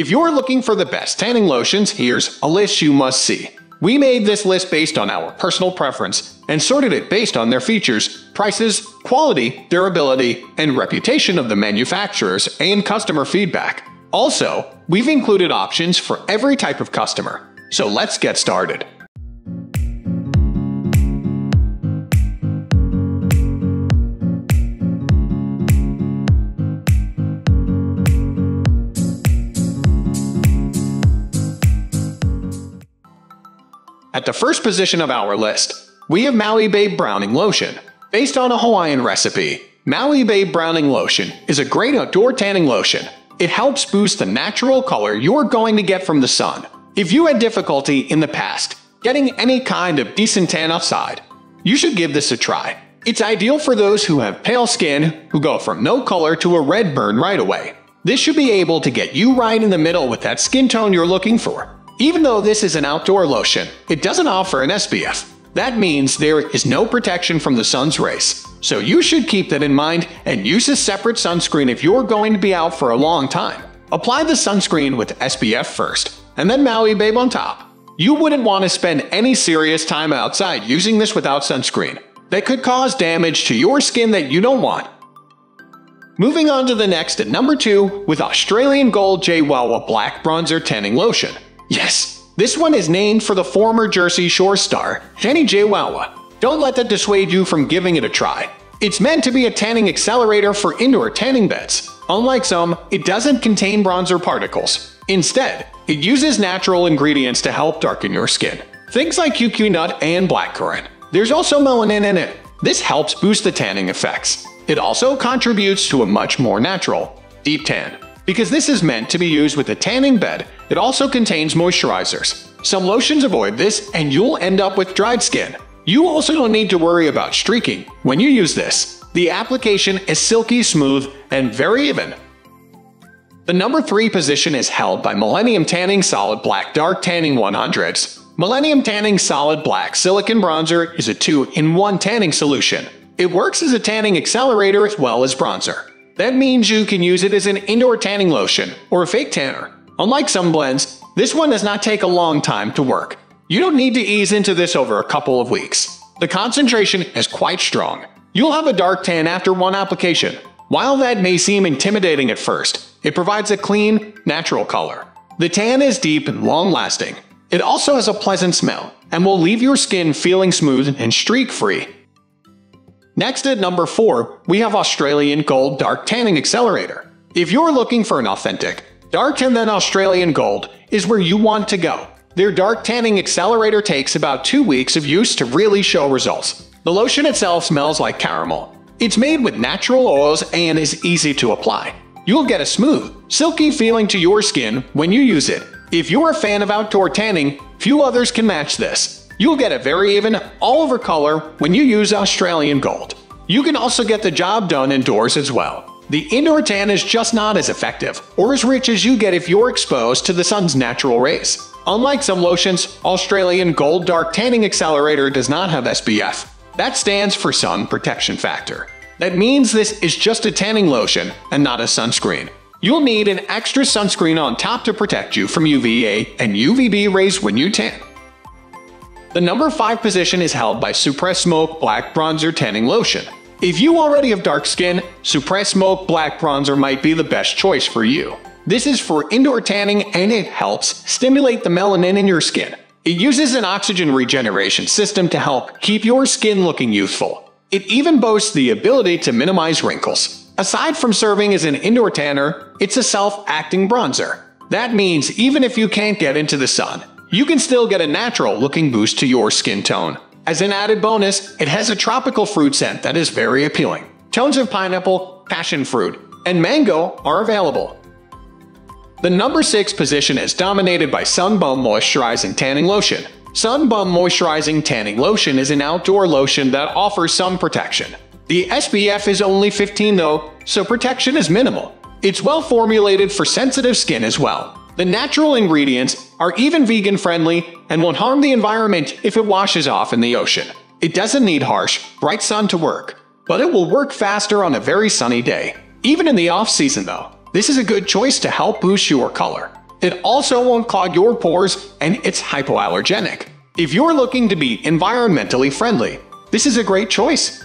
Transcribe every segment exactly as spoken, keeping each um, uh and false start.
If you're looking for the best tanning lotions, here's a list you must see. We made this list based on our personal preference and sorted it based on their features, prices, quality, durability, and reputation of the manufacturers and customer feedback. Also, we've included options for every type of customer. So let's get started. At the first position of our list, we have Maui Babe Browning Lotion. Based on a Hawaiian recipe, Maui Babe Browning Lotion is a great outdoor tanning lotion. It helps boost the natural color you're going to get from the sun. If you had difficulty in the past getting any kind of decent tan outside, you should give this a try. It's ideal for those who have pale skin who go from no color to a red burn right away. This should be able to get you right in the middle with that skin tone you're looking for. Even though this is an outdoor lotion, it doesn't offer an S P F. That means there is no protection from the sun's rays. So you should keep that in mind and use a separate sunscreen if you're going to be out for a long time. Apply the sunscreen with S P F first, and then Maui Babe on top. You wouldn't want to spend any serious time outside using this without sunscreen. That could cause damage to your skin that you don't want. Moving on to the next at number two with Australian Gold JWoww Black Bronzer Tanning Lotion. Yes, this one is named for the former Jersey Shore star, Jenny JWoww. Don't let that dissuade you from giving it a try. It's meant to be a tanning accelerator for indoor tanning beds. Unlike some, it doesn't contain bronzer particles. Instead, it uses natural ingredients to help darken your skin. Things like Q Q nut and blackcurrant. There's also melanin in it. This helps boost the tanning effects. It also contributes to a much more natural, deep tan. Because this is meant to be used with a tanning bed, it also contains moisturizers. Some lotions avoid this and you'll end up with dried skin. You also don't need to worry about streaking when you use this. The application is silky smooth and very even. The number three position is held by Millennium Tanning Solid Black Dark Tanning one hundreds. Millennium Tanning Solid Black Silicone Bronzer is a two in one tanning solution. It works as a tanning accelerator as well as bronzer. That means you can use it as an indoor tanning lotion or a fake tanner. Unlike some blends, this one does not take a long time to work. You don't need to ease into this over a couple of weeks. The concentration is quite strong. You'll have a dark tan after one application. While that may seem intimidating at first, it provides a clean, natural color. The tan is deep and long-lasting. It also has a pleasant smell and will leave your skin feeling smooth and streak-free. Next at number four, we have Australian Gold Dark Tanning Accelerator. If you're looking for an authentic dark tan, then Australian Gold is where you want to go. Their Dark Tanning Accelerator takes about two weeks of use to really show results. The lotion itself smells like caramel. It's made with natural oils and is easy to apply. You'll get a smooth, silky feeling to your skin when you use it. If you're a fan of outdoor tanning, few others can match this. You'll get a very even, all-over color when you use Australian Gold. You can also get the job done indoors as well. The indoor tan is just not as effective or as rich as you get if you're exposed to the sun's natural rays. Unlike some lotions, Australian Gold Dark Tanning Accelerator does not have S P F. That stands for Sun Protection Factor. That means this is just a tanning lotion and not a sunscreen. You'll need an extra sunscreen on top to protect you from U V A and U V B rays when you tan. The number five position is held by Supre Smoke Black Bronzer Tanning Lotion. If you already have dark skin, Supre Smoke Black Bronzer might be the best choice for you. This is for indoor tanning and it helps stimulate the melanin in your skin. It uses an oxygen regeneration system to help keep your skin looking youthful. It even boasts the ability to minimize wrinkles. Aside from serving as an indoor tanner, it's a self-acting bronzer. That means even if you can't get into the sun, you can still get a natural-looking boost to your skin tone. As an added bonus, it has a tropical fruit scent that is very appealing. Tones of pineapple, passion fruit, and mango are available. The number six position is dominated by Sun Bum Moisturizing Tanning Lotion. Sun Bum Moisturizing Tanning Lotion is an outdoor lotion that offers some protection. The S P F is only fifteen though, so protection is minimal. It's well-formulated for sensitive skin as well. The natural ingredients are even vegan-friendly and won't harm the environment if it washes off in the ocean. It doesn't need harsh, bright sun to work, but it will work faster on a very sunny day. Even in the off-season though, this is a good choice to help boost your color. It also won't clog your pores, and it's hypoallergenic. If you're looking to be environmentally friendly, this is a great choice.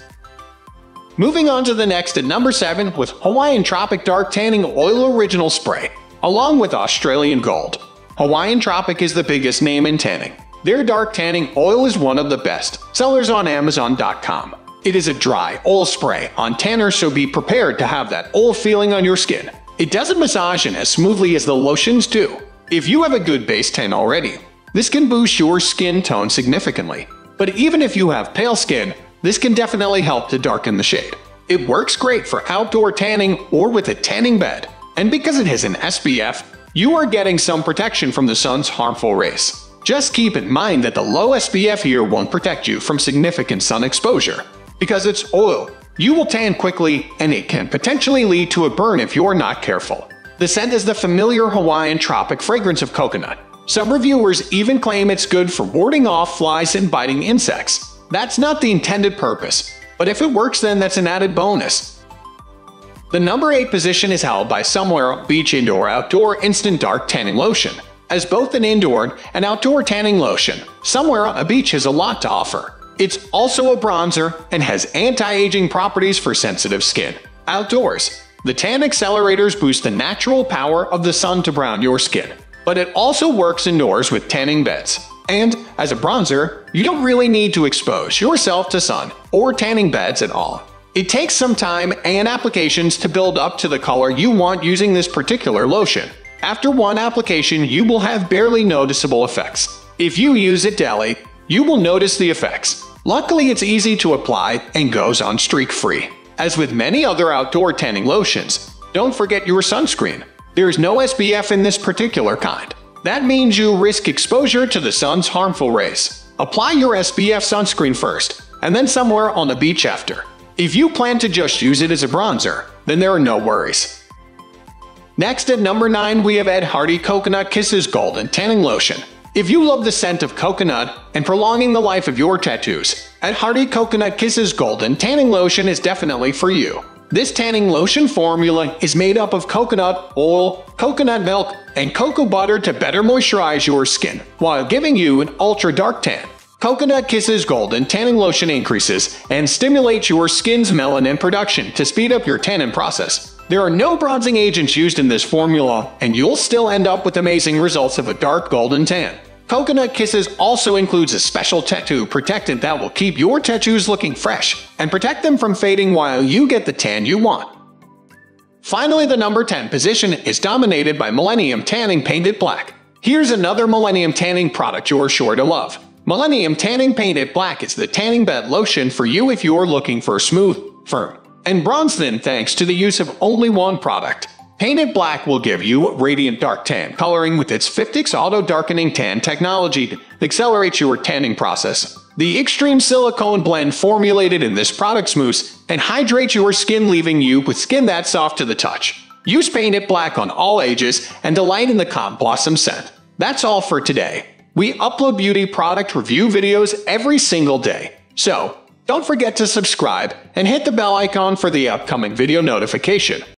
Moving on to the next at number seven with Hawaiian Tropic Dark Tanning Oil Original Spray, along with Australian Gold. Hawaiian Tropic is the biggest name in tanning. Their dark tanning oil is one of the best sellers on Amazon dot com. It is a dry oil spray on tanners, so be prepared to have that oil feeling on your skin. It doesn't massage in as smoothly as the lotions do. If you have a good base tan already, this can boost your skin tone significantly. But even if you have pale skin, this can definitely help to darken the shade. It works great for outdoor tanning or with a tanning bed. And because it has an S P F, you are getting some protection from the sun's harmful rays. Just keep in mind that the low S P F here won't protect you from significant sun exposure. Because it's oil, you will tan quickly, and it can potentially lead to a burn if you're not careful. The scent is the familiar Hawaiian Tropic fragrance of coconut. Some reviewers even claim it's good for warding off flies and biting insects. That's not the intended purpose, but if it works, then that's an added bonus. The number eight position is held by Somewhere on a Beach Indoor Outdoor Instant Dark Tanning Lotion. As both an indoor and outdoor tanning lotion, Somewhere on a Beach has a lot to offer. It's also a bronzer and has anti-aging properties for sensitive skin. Outdoors, the tan accelerators boost the natural power of the sun to brown your skin, but it also works indoors with tanning beds. And as a bronzer, you don't really need to expose yourself to sun or tanning beds at all. It takes some time and applications to build up to the color you want using this particular lotion. After one application, you will have barely noticeable effects. If you use it daily, you will notice the effects. Luckily, it's easy to apply and goes on streak-free. As with many other outdoor tanning lotions, don't forget your sunscreen. There is no S P F in this particular kind. That means you risk exposure to the sun's harmful rays. Apply your S P F sunscreen first, and then Somewhere on a Beach after. If you plan to just use it as a bronzer, then there are no worries. Next at number nine, we have Ed Hardy Coconut Kisses Golden Tanning Lotion. If you love the scent of coconut and prolonging the life of your tattoos, Ed Hardy Coconut Kisses Golden Tanning Lotion is definitely for you. This tanning lotion formula is made up of coconut oil, coconut milk, and cocoa butter to better moisturize your skin while giving you an ultra-dark tan. Coconut Kisses Golden Tanning Lotion increases and stimulates your skin's melanin production to speed up your tannin process. There are no bronzing agents used in this formula, and you'll still end up with amazing results of a dark golden tan. Coconut Kisses also includes a special tattoo protectant that will keep your tattoos looking fresh and protect them from fading while you get the tan you want. Finally, the number ten position is dominated by Millennium Tanning Painted Black. Here's another Millennium Tanning product you're sure to love. Millennium Tanning Painted Black is the tanning bed lotion for you if you're looking for smooth, firm, and bronze thin thanks to the use of only one product. Painted Black will give you radiant dark tan coloring with its Fiftix Auto Darkening Tan technology to accelerate your tanning process. The extreme silicone blend formulated in this product smooths and hydrates your skin, leaving you with skin that's soft to the touch. Use Painted Black on all ages and delight in the calm blossom scent. That's all for today. We upload beauty product review videos every single day, so don't forget to subscribe and hit the bell icon for the upcoming video notification.